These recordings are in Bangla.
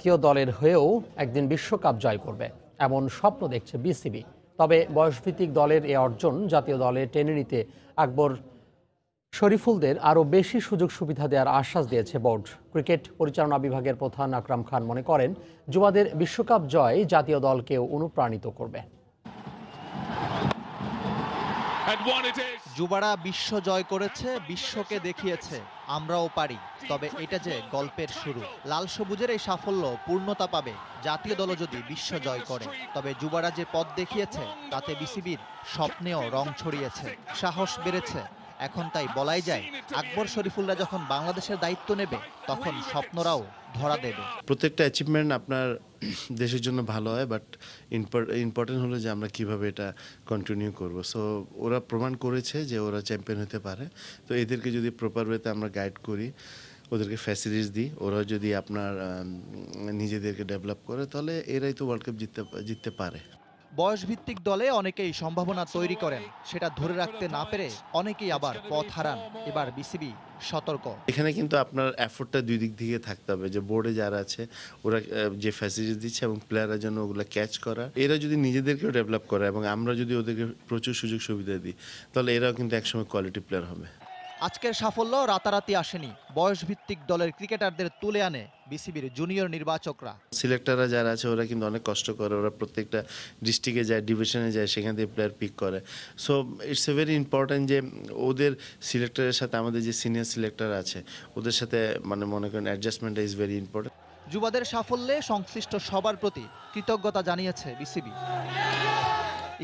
জাতীয় দলের হয়েও একদিন বিশ্বকাপ জয় করবে এমন স্বপ্ন দেখছে বিসিবি। তবে বয়সভিত্তিক দলের এই অর্জন জাতীয় দলে টেনে নিতে আকবর শরীফুলদের আরও বেশি সুযোগ সুবিধা দেওয়ার আশ্বাস দিয়েছে বোর্ড। ক্রিকেট পরিচালনা বিভাগের প্রধান আকরাম খান মনে করেন, যুবাদের বিশ্বকাপ জয় জাতীয় দলকেও অনুপ্রাণিত করবে। যুবারা বিশ্ব জয় করেছে, বিশ্বকে দেখিয়েছে আমরাও পারি। তবে এটা যে গল্পের শুরু, লাল সবুজের এই সাফল্য পূর্ণতা পাবে জাতীয় দল যদি বিশ্ব জয় করে। তবে যুবারা যে পথ দেখিয়েছে তাতে বিসিবির স্বপ্নেও রং ছড়িয়েছে, সাহস বেড়েছে। এখন তাই বলাই যায়, আকবর শরীফুলরা যখন বাংলাদেশের দায়িত্ব নেবে তখন স্বপ্নরাও ধরা দেবে। প্রত্যেকটা অ্যাচিভমেন্ট আপনার দেশের জন্য ভালো হয়, বাট ইম্পর্টেন্ট হলো যে আমরা কিভাবে এটা কন্টিনিউ করব। সো ওরা প্রমাণ করেছে যে ওরা চ্যাম্পিয়ন হতে পারে। তো এদেরকে যদি প্রপার ওয়েতে আমরা গাইড করি, ওদেরকে ফ্যাসিলিটিস দিই, ওরা যদি আপনার নিজেদেরকে ডেভেলপ করে, তাহলে এরাই তো ওয়ার্ল্ড কাপ জিততে পারে। বয়সভিত্তিক দলে অনেকেই সম্ভাবনা তৈরি করেন, সেটা ধরে রাখতে না পেরে অনেকেই আবার পথ হারান। এবার বিসিবি সতর্ক। এখানে কিন্তু আপনার এফোর্টটা দুই দিক থেকে থাকতে হবে, যে বোর্ডে যারা আছে ওরা যে ফ্যাসিলিটিস দিচ্ছে এবং প্লেয়াররা যেন ওগুলো ক্যাচ করা, এরা যদি নিজেদেরকেও ডেভেলপ করে এবং আমরা যদি ওদেরকে প্রচুর সুযোগ সুবিধা দিই, তাহলে এরাও কিন্তু একসময় কোয়ালিটি প্লেয়ার হবে। আজকের সাফল্য রাতারাতি আসেনি, বয়সভিত্তিক দলের ক্রিকেটারদের তুলে আনে বিসিবির জুনিয়র নির্বাচকরা। সিলেক্টররা যারা আছে ওরা কিন্তু অনেক কষ্ট করে, ওরা প্রত্যেকটা ডিস্ট্রিক্টে যায়, ডিভিশনে যায়, সেখান থেকে প্লেয়ার পিক করে। So it's a very important যে ওদের সিলেক্টরের সাথে আমাদের যে সিনিয়র সিলেক্টর আছে ওদের সাথে মানে মনে করেন অ্যাডজাস্টমেন্টটা ইজ ভেরি ইম্পর্ট্যান্ট। যুবাদের সাফল্যে সংশ্লিষ্ট সবার প্রতি কৃতজ্ঞতা জানিয়েছে বিসিবি।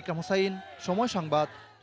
ইকরাম হোসাইন, সময় সংবাদ।